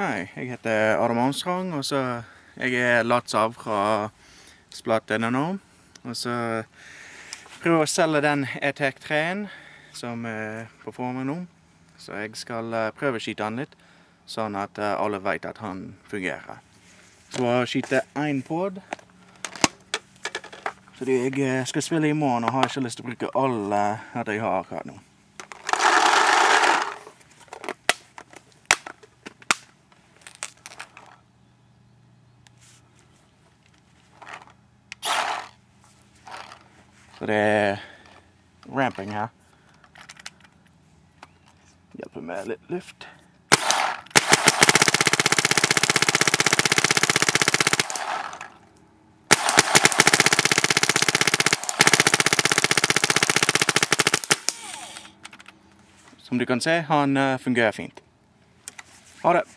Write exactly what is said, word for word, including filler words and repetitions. Hei, jeg heter Adam Armstrong, og så jeg er Latsabb fra splat punktum no. Og så prøver jeg å selge den Etek tre-en som er på formen nå. Så jeg skal prøve å skyte den litt, sånn at alle vet at han fungerer. Så jeg skyter en pod. Fordi jeg skal spille i morgen og har ikke lyst til å bruke alle at jeg har akkurat nå. Så det er ramping her. Hjelper med litt luft. Som du kan se, han fungerer fint. Ha det!